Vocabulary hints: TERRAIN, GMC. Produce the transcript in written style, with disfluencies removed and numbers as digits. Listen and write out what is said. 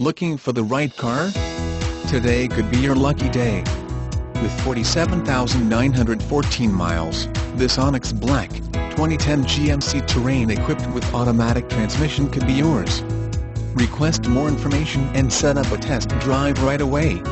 Looking for the right car? Today could be your lucky day. With 47,914 miles, this Onyx Black 2010 GMC Terrain equipped with automatic transmission could be yours. Request more information and set up a test drive right away.